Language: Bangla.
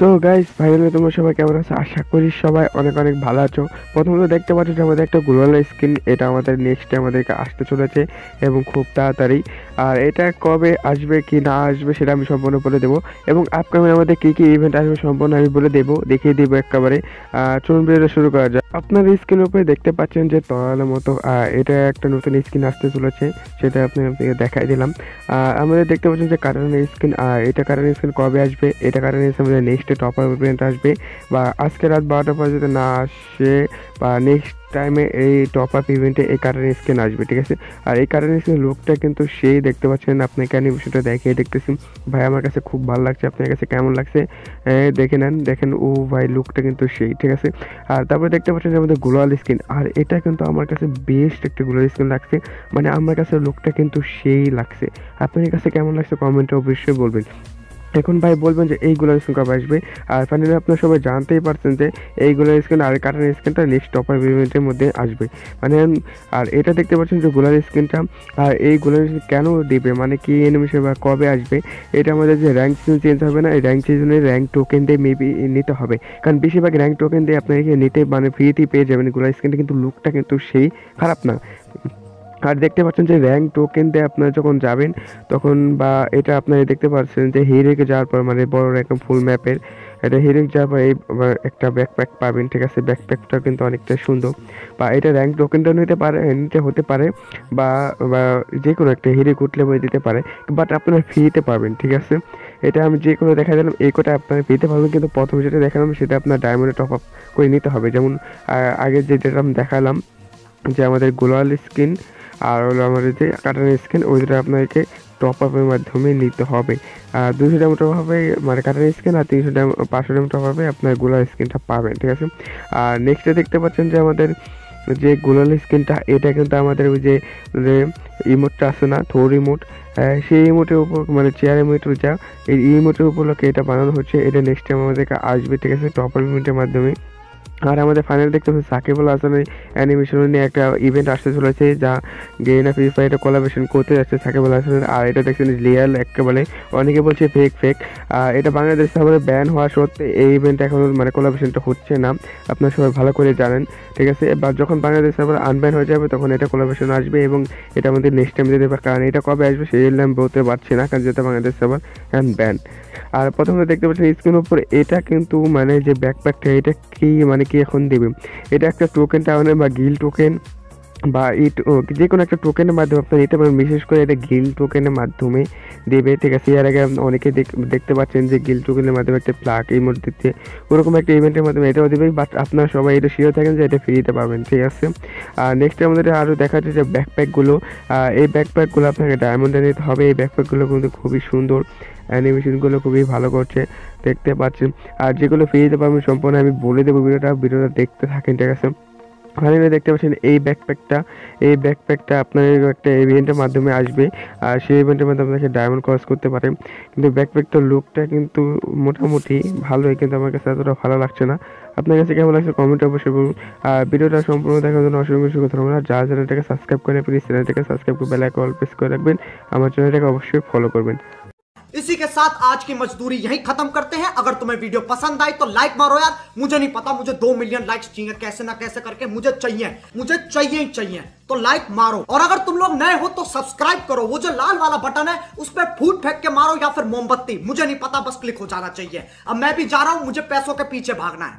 সো গাইস ফাইনালি তোমরা সবাই কেমন আছো? আশা করি সবাই অনেক অনেক ভালো আছো। প্রথমত দেখতে পাচ্ছ যে আমাদের একটা গ্লোবাল স্কিন, এটা আমাদের নেক্সট আমাদেরকে আসতে চলেছে এবং খুব তাড়াতাড়ি। আর এটা কবে আসবে কি না আসবে সেটা আমি সম্পূর্ণ বলে দেবো, এবং আপকামিং আমাদের কী কী ইভেন্ট আসবে সম্পূর্ণ আমি বলে দেবো, দেখিয়ে দেবো একেবারে। চলুন ভিডিওটা শুরু করা যায়। আপনারা স্ক্রিনের উপরে দেখতে পাচ্ছেন যে তলালের মতো এটা একটা নতুন স্কিন আসতে চলেছে, সেটা আপনাকে দেখাই দিলাম। আমাদের দেখতে পাচ্ছেন যে কাটানের স্কিন, এটা কাটানের স্কিন কবে আসবে, এটা কাটানের স্কিন আমাদের নেক্সট টপার ইভেন্ট আসবে, বা আজকে রাত 12টার পর যদি না আসে বা নেক্সট টাইমে এই টপ আপ ইভেন্টে এই কারেন্ট স্ক্রিন আসবে, ঠিক আছে। আর এই কারেন্ট স্ক্রিন লুকটা কিন্তু সেই দেখতে পাচ্ছেন, আপনাকে অ্যানিমেশনটা দেখিয়ে দেখতেছি ভাই, আমার কাছে খুব ভালো লাগছে। আপনার কাছে কেমন লাগছে দেখে নেন, দেখেন ও ভাই লুকটা কিন্তু সেই, ঠিক আছে। আর তারপরে দেখতে পাচ্ছেন যে আমাদের গ্লোবাল স্ক্রিন, আর এটা কিন্তু আমার কাছে বেস্ট একটা গ্লোবাল স্ক্রিন লাগছে, মানে আমার কাছে লুকটা কিন্তু সেই লাগছে। আপনার কাছে কেমন লাগছে কমেন্টে অবশ্যই বলবেন। এখন ভাই বলবেন যে এই গ্লোবাল স্কিন কবে আসবে। আর ফাইনালি আপনারা সবাই জানতেই পারছেন যে এই গ্লোবাল স্কিন আর কাটানের স্কিনটা নেক্সট টপার ইভেন্টের মধ্যে আসবে, মানে। আর এটা দেখতে পাচ্ছেন যে গ্লোবাল স্কিনটা, আর এই গ্লোবাল স্কিন কেন দেবে, মানে কি অ্যানিমেশন বা কবে আসবে, এটা আমাদের যে র্যাঙ্ক সিজন চেঞ্জ হবে না, এই র্যাঙ্ক সিজনের র্যাঙ্ক টোকেন দিয়ে মেবি নিতে হবে, কারণ বেশিরভাগ র্যাঙ্ক টোকেন দিয়ে আপনাকে নিতে মানে ফ্রিতেই পেয়ে যাবেন গ্লোবাল স্কিনটা, কিন্তু লুকটা কিন্তু সেই খারাপ না। আর দেখতে পাচ্ছেন যে র্যাঙ্ক টোকেন দিয়ে আপনারা যখন যাবেন তখন, বা এটা আপনারা দেখতে পাচ্ছেন যে হিরোকে যাওয়ার পর মানে বড় রকম ফুল ম্যাপের এটা হিরোক যাওয়ার পর এই একটা ব্যাকপ্যাক পাবেন, ঠিক আছে। ব্যাকপ্যাকটা কিন্তু অনেকটা সুন্দর, বা এটা র্যাঙ্ক টোকেনটা নিতে হতে পারে, বা যে কোনো একটা হিরোক উঠলে বলে দিতে পারে, বাট আপনারা ফ্রিতে পাবেন, ঠিক আছে। এটা আমি যে কোনো দেখা দিলাম, এই কোটা আপনারা পেতে পারবেন, কিন্তু প্রথমে যেটা দেখালাম সেটা আপনার ডায়মন্ডে টপ আপ করে নিতে হবে, যেমন আগের যেটা আমি দেখালাম যে আমাদের গ্লোবাল স্কিন আর হলো আমাদের যে কাটানের স্কিন, ওই দুটো আপনাকে টপ আপের মাধ্যমে নিতে হবে। 200 টাকা টপ হবে মানে কাটানের স্কিন, আর 500 টাকা টপ হবে আপনার গ্লোবাল স্কিনটা পাবেন, ঠিক আছে। আর নেক্সটে দেখতে পাচ্ছেন যে আমাদের যে গ্লোবাল স্কিনটা, এটা কিন্তু আমাদের ওই যে ইমোটটা আসে না, থোর ইমোট, সেই ইমোটের উপর মানে চেয়ার ইমোটের যা এই ইমোটের উপলক্ষে এটা বানানো হচ্ছে, এটা নেক্সট টাইম আমাদেরকে আসবে, ঠিক আছে, টপ আপ ইমোটের মাধ্যমে। আর আমাদের ফাইনাল দেখতে পাচ্ছি সাকিব আল হাসানের অ্যানিমেশন নিয়ে একটা ইভেন্ট আসতে চলেছে, যা গেইনা ফ্রি ফায়ারে কোলাবোরেশন করতে যাচ্ছে সাকিব আল হাসানের। আর এটা দেখছেন রিয়েল একেবারে, অনেকে বলছে ফেক ফেক। এটা বাংলাদেশ সার্ভারে ব্যান হওয়া সত্ত্বে এই ইভেন্ট এখন মানে কোলাবোরেশনটা হচ্ছে না, আপনারা সবাই ভালো করে জানেন, ঠিক আছে। এবার যখন বাংলাদেশ সার্ভার আনব্যান হয়ে যাবে তখন এটা কোলাবোরেশন আসবে, এবং এটা আমাদের নেক্সট টাইম যেতে পারে, কারণ এটা কবে আসবে সেই আমি বলতে পারছি না, কারণ যেটা বাংলাদেশ সার্ভার ব্যান। আর প্রথমে দেখতে পাচ্ছেন স্ক্রিনের উপর এটা কিন্তু মানে যে ব্যাকপ্যাকটা, এটা কি মানে কি এখন দেবে, এটা একটা টোকেন টাউনে বা গিল টোকেন বা যে কোনো একটা টোকেনের মাধ্যমে আপনারা নিতে পারেন, বিশেষ করে এটা গিল টোকেনের মাধ্যমে দেবে, ঠিক আছে। এর আগে অনেকে দেখতে পাচ্ছেন যে গিল টোকেনের মাধ্যমে একটা ফ্ল্যাগ ইমোট দিচ্ছে, ওরকম একটা ইভেন্টের মাধ্যমে এটাও দেবে, বাট আপনারা সবাই এটা শিওর থাকেন যে এটা ফ্রিতে পাবেন, ঠিক আছে। আর নেক্সট আমাদের আরও দেখা যাচ্ছে যে ব্যাকপ্যাকগুলো, এই ব্যাকপ্যাকগুলো আপনাকে ডায়মন্ডে নিতে হবে, এই ব্যাকপ্যাকগুলো কিন্তু খুবই সুন্দর, অ্যানিমেশনগুলো খুবই ভালো করছে দেখতে পাচ্ছেন। আর যেগুলো ফ্রিতে পাবেন সম্পূর্ণ আমি বলে দেবো, ভিডিওটা দেখতে থাকেন, ঠিক আছে। ফাইনালি দেখতে পাচ্ছেন এই ব্যাকপ্যাকটা, এই ব্যাকপ্যাকটা আপনার একটা ইভেন্টের মাধ্যমে আসবে, আর সেই ইভেন্টের মাধ্যমে আপনাকে ডায়মন্ড ক্রস করতে পারেন, কিন্তু ব্যাকপ্যাকটার লুকটা কিন্তু মোটামুটি ভালোই, কিন্তু আমার কাছে এতটা ভালো লাগছে না। আপনার কাছে কেমন লাগছে কমেন্ট অবশ্যই বলুন। আর ভিডিওটা সম্পূর্ণ দেখার জন্য অসংখ্য শুরু করতে না, যারা চ্যানেলটাকে সাবস্ক্রাইব করে প্লিজ চ্যানেলটাকে সাবস্ক্রাইব করে বেল আইকন অল প্রেস করে রাখবেন, আমার চ্যানেলটাকে অবশ্যই ফলো করবেন। इसी के साथ आज की मजदूरी यहीं खत्म करते हैं। अगर तुम्हें वीडियो पसंद आई तो लाइक मारो यार, मुझे नहीं पता, मुझे 2 मिलियन लाइक्स चाहिए, कैसे ना कैसे करके मुझे चाहिए तो लाइक मारो। और अगर तुम लोग नए हो तो सब्सक्राइब करो, वो जो लाल वाला बटन है उस पर फूट फेंक के मारो या फिर मोमबत्ती, मुझे नहीं पता, बस क्लिक हो जाना चाहिए। अब मैं भी जा रहा हूं, मुझे पैसों के पीछे भागना है।